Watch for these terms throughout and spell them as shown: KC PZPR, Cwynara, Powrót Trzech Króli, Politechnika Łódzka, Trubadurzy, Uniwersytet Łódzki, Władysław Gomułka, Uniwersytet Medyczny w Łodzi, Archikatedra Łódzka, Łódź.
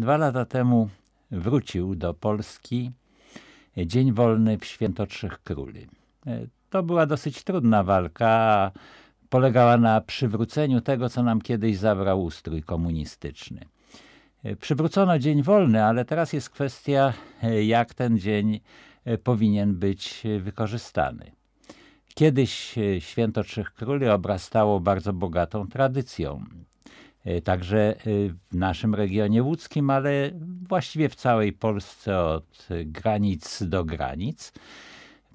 2 lata temu wrócił do Polski dzień wolny w Święto Trzech Króli. To była dosyć trudna walka, polegała na przywróceniu tego, co nam kiedyś zabrał ustrój komunistyczny. Przywrócono dzień wolny, ale teraz jest kwestia, jak ten dzień powinien być wykorzystany. Kiedyś Święto Trzech Króli obrastało bardzo bogatą tradycją. Także w naszym regionie łódzkim, ale właściwie w całej Polsce od granic do granic.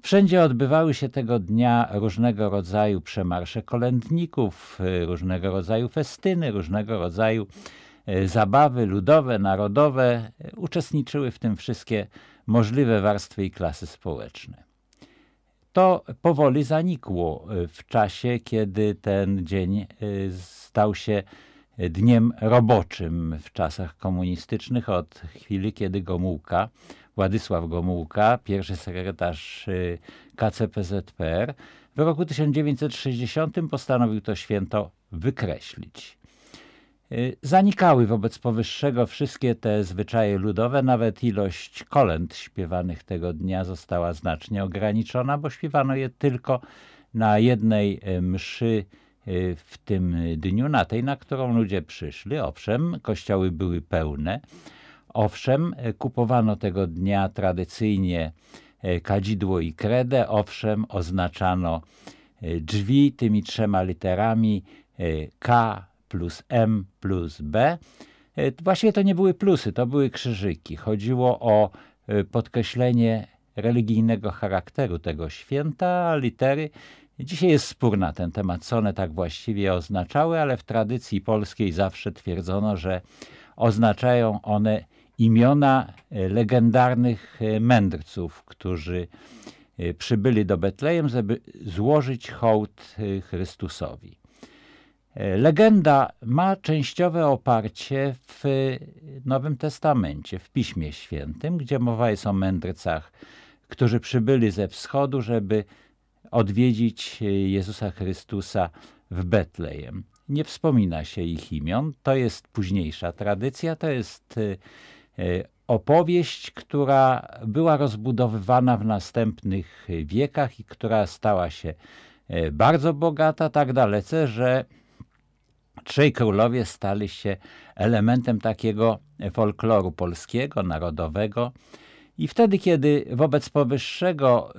Wszędzie odbywały się tego dnia różnego rodzaju przemarsze kolędników, różnego rodzaju festyny, różnego rodzaju zabawy ludowe, narodowe. Uczestniczyły w tym wszystkie możliwe warstwy i klasy społeczne. To powoli zanikło w czasie, kiedy ten dzień stał się dniem roboczym w czasach komunistycznych, od chwili, kiedy Gomułka, Władysław Gomułka, pierwszy sekretarz KC PZPR, w roku 1960 postanowił to święto wykreślić. Zanikały wobec powyższego wszystkie te zwyczaje ludowe, nawet ilość kolęd śpiewanych tego dnia została znacznie ograniczona, bo śpiewano je tylko na jednej mszy w tym dniu, na tej, na którą ludzie przyszli. Owszem, kościoły były pełne. Owszem, kupowano tego dnia tradycyjnie kadzidło i kredę. Owszem, oznaczano drzwi tymi 3 literami K+M+B. Właściwie to nie były plusy, to były krzyżyki. Chodziło o podkreślenie religijnego charakteru tego święta, litery. Dzisiaj jest spór na ten temat, co one tak właściwie oznaczały, ale w tradycji polskiej zawsze twierdzono, że oznaczają one imiona legendarnych mędrców, którzy przybyli do Betlejem, żeby złożyć hołd Chrystusowi. Legenda ma częściowe oparcie w Nowym Testamencie, w Piśmie Świętym, gdzie mowa jest o mędrcach, którzy przybyli ze wschodu, żeby odwiedzić Jezusa Chrystusa w Betlejem. Nie wspomina się ich imion. To jest późniejsza tradycja, to jest opowieść, która była rozbudowywana w następnych wiekach i która stała się bardzo bogata, tak dalece, że Trzej Królowie stali się elementem takiego folkloru polskiego, narodowego. I wtedy, kiedy wobec powyższego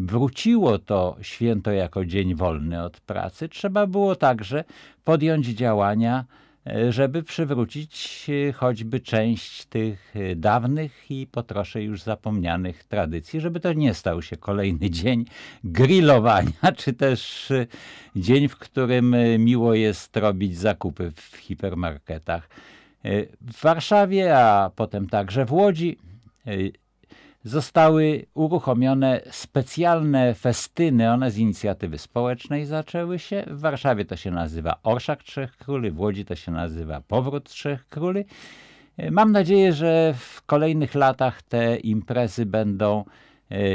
wróciło to święto jako dzień wolny od pracy, trzeba było także podjąć działania, żeby przywrócić choćby część tych dawnych i po trosze już zapomnianych tradycji, żeby to nie stał się kolejny dzień grillowania, czy też dzień, w którym miło jest robić zakupy w hipermarketach. W Warszawie, a potem także w Łodzi, zostały uruchomione specjalne festyny, one z inicjatywy społecznej zaczęły się. W Warszawie to się nazywa Orszak Trzech Króli, w Łodzi to się nazywa Powrót Trzech Króli. Mam nadzieję, że w kolejnych latach te imprezy będą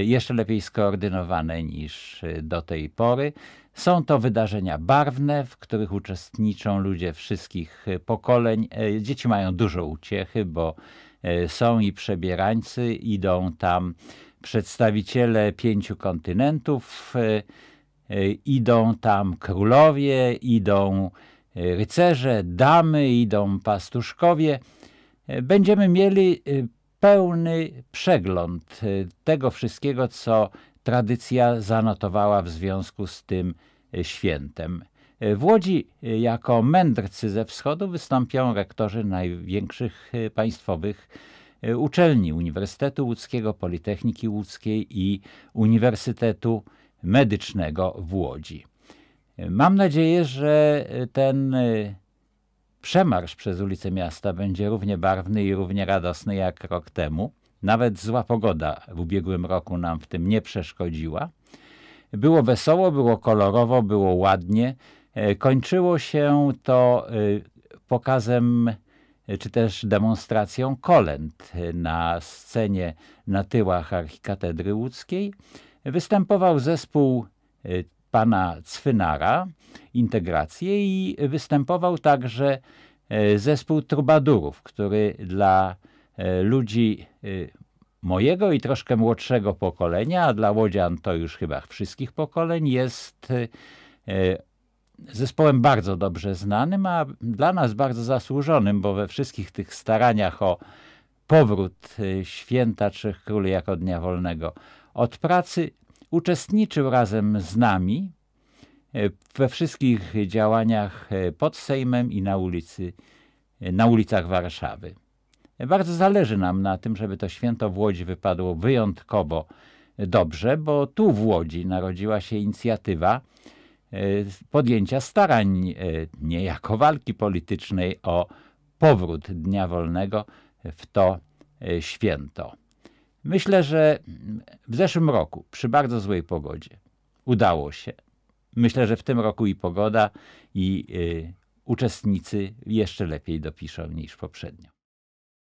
jeszcze lepiej skoordynowane niż do tej pory. Są to wydarzenia barwne, w których uczestniczą ludzie wszystkich pokoleń. Dzieci mają dużo uciechy, bo są i przebierańcy, idą tam przedstawiciele 5 kontynentów, idą tam królowie, idą rycerze, damy, idą pastuszkowie. Będziemy mieli pełny przegląd tego wszystkiego, co tradycja zanotowała w związku z tym świętem. W Łodzi jako mędrcy ze wschodu wystąpią rektorzy największych państwowych uczelni: Uniwersytetu Łódzkiego, Politechniki Łódzkiej i Uniwersytetu Medycznego w Łodzi. Mam nadzieję, że ten przemarsz przez ulice miasta będzie równie barwny i równie radosny jak rok temu. Nawet zła pogoda w ubiegłym roku nam w tym nie przeszkodziła. Było wesoło, było kolorowo, było ładnie. Kończyło się to pokazem czy też demonstracją kolęd na scenie na tyłach Archikatedry Łódzkiej. Występował zespół pana Cwynara, Integracje, i występował także zespół Trubadurów, który dla ludzi mojego i troszkę młodszego pokolenia, a dla łodzian to już chyba wszystkich pokoleń, jest zespołem bardzo dobrze znanym, a dla nas bardzo zasłużonym, bo we wszystkich tych staraniach o powrót święta Trzech Króli jako dnia wolnego od pracy uczestniczył razem z nami we wszystkich działaniach pod Sejmem i na ulicach Warszawy. Bardzo zależy nam na tym, żeby to święto w Łodzi wypadło wyjątkowo dobrze, bo tu w Łodzi narodziła się inicjatywa podjęcia starań niejako walki politycznej o powrót dnia wolnego w to święto. Myślę, że w zeszłym roku przy bardzo złej pogodzie udało się. Myślę, że w tym roku i pogoda, i uczestnicy jeszcze lepiej dopiszą niż poprzednio.